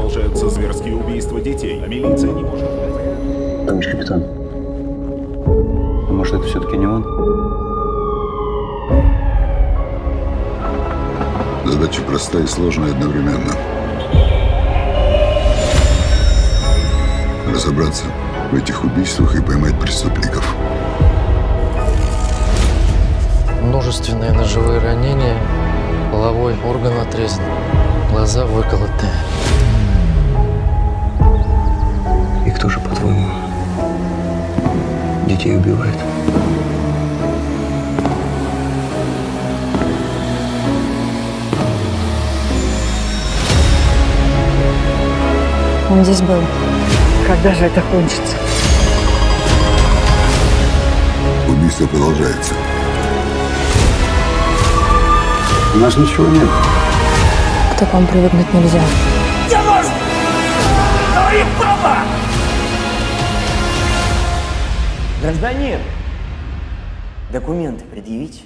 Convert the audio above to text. продолжаются зверские убийства детей, а милиция не может... Товарищ капитан, может, это все-таки не он? Задача простая и сложная одновременно. Разобраться в этих убийствах и поймать преступников. Множественные ножевые ранения, половой орган отрезан, глаза выколоты. И кто же, по-твоему, детей убивает? Он здесь был. Когда же это кончится? Убийство продолжается. У нас ничего нет. К такому привыкнуть нельзя. Я вас! Говори, папа! Гражданин! Документы предъявите.